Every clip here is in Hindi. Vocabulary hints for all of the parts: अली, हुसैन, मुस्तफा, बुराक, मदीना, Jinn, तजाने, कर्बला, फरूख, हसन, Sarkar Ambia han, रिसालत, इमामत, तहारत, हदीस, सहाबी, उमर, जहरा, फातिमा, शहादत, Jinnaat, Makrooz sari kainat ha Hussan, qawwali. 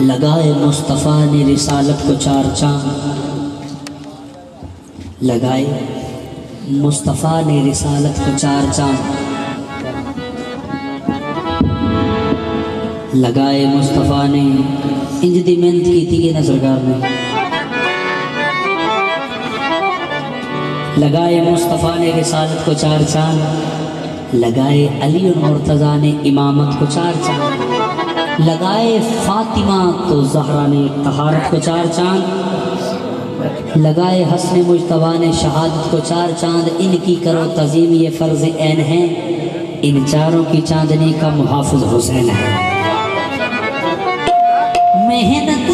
लगाए मुस्तफा ने रिसालत को चार चांद, लगाए मुस्तफा ने रिसालत को चार चांद, लगाए मुस्तफा ने इंजदी मेहनत की थी कि ना सरकार ने, लगाए मुस्तफा ने रिसालत को चार चांद, लगाए अली और तजाने इमामत को चार चांद, लगाए फातिमा तो जहरा ने तहारत को चार चांद, लगाए हसन मुस्तफा ने शहादत को चार चांद। इनकी करो तज़ीम ये फ़र्ज़ ऐन है, इन चारों की चांदनी का मुहाफ़िज़ हुसैन है। मेहनत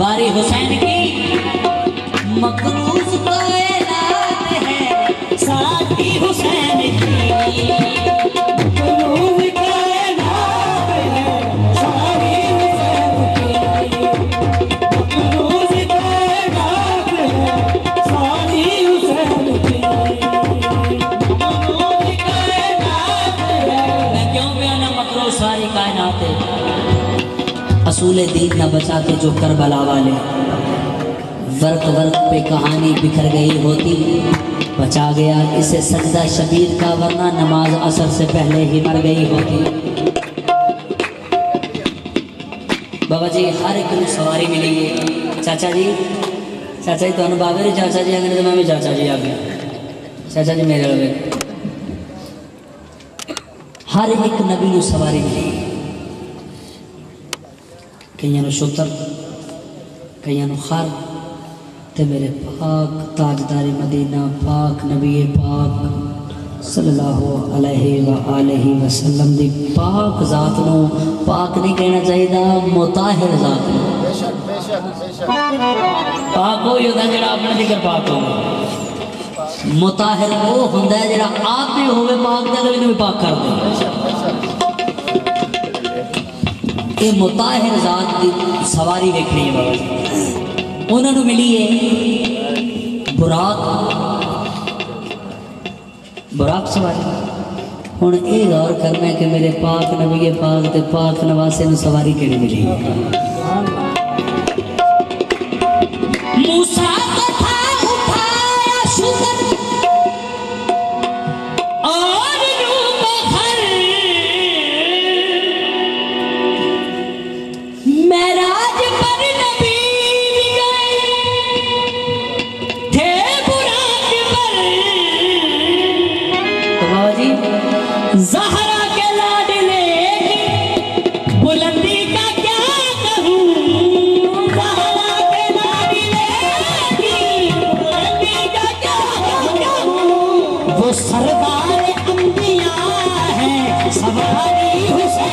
बारी हुसैन की मकरूज कायनात है, साथी हुसैन की असूल दीन न बचाते जो कर्बला वाले, वर्क वर्क पे कहानी बिखर गई होती। बचा गया इसे सजदा शबीर का, वरना नमाज असर से पहले ही मर गई होती। बाबा जी हर एक दिन सवारी मिलेगी। चाचा जी तो अनुभावे चाचा जी अंग्रेज में चाचा जी आ गए, चाचा जी मेरे लगे। हर एक नबी को सवारी मिलेगी, कईयां शुतर कईयां खर। ते मेरे पाक ताजदार मदीना पाक नबी पाक सल्लल्लाहु अलैहि व आलिहि वसल्लम दी पाक जात नू पाक नहीं कहना चाहिए, मुताहिर जात नू। बेशक बेशक बेशक पाक हो होता जेड़ा अपने जिक्र पाक हो, मुताहिर वो होता है जेड़ा आप भी होवे पाक ते अगले नू भी पाक कर दे। ये मुताहिर जात की सवारी देखनी है बाबा। उन्होंने मिली है बुराक सवारी। हूँ ये गौर करना है कि मेरे पाक नबी के पाक ते पाक नवासे में सवारी कहीं मिली है। जहरा के लाडले बुलंदी का क्या कहूँ, जहरा के लाडले बुलंदी का क्या कहूँ, वो सरदार अंबिया है सवारी हुसैन।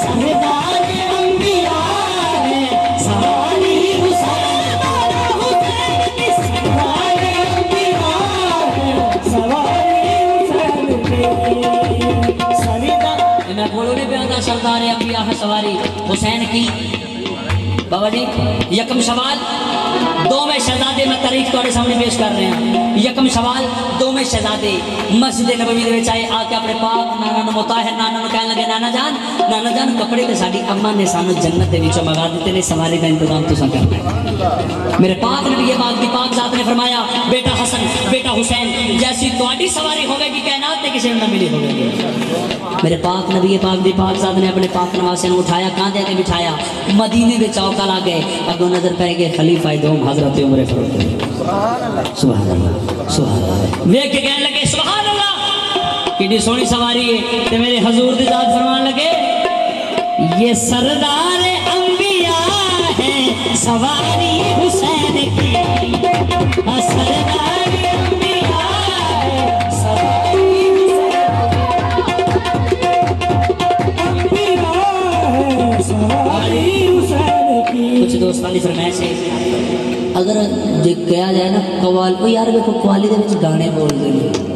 सरदार अंबिया है सवारी हुसैन। सरदार अंबिया है सवारी हुसैन की। बाबा जी यकम सवाल दो में शहजादे में तारीख थोड़े सामने पेश कर रहे हैं। यकम सवाल दो में शहजादे मस्जिद नबवी दे विच आए, आके अपने पाक नाना नू मुताहिर नाना नू कहन लगे, नाना जान कपड़े ते साडी अम्मा ने सानू जन्नत दे विचों मंगा दित्ते ने, सवारी दा इंतजाम तुसां करना। मेरे पाक नबी ये बात की पाक जात ने फरमाया, बेटा हसन बेटा हुसैन जैसी तुहाडी सवारी होवेगी कायनात ते किसे नू ना मिली होवेगी। मेरे पाक नबी पाक दी पाक जात ने अपने पाक नवासे नू उठाया, कांधे ते बिठाया, मदीने दे चौका ला गए। अगों नजर पै गए खलीफा दोम हजरत उमर फरूख। सुभान अल्लाह सुभान अल्लाह सुभान अल्लाह। देख के कहने लगे सुभान अल्लाह कितनी सोहनी सवारी है। ते मेरे हुजूर दी जात फरमान लगे, ये सरदार अंबिया सवारी हुसैन की, असरदार अंबिया सवारी हुसैन की। कुछ दोस्त वाली फरमाइश है, अगर जो कहा जाए ना कवाल को यार, देखो कवाली के गाने बोल रहे हैं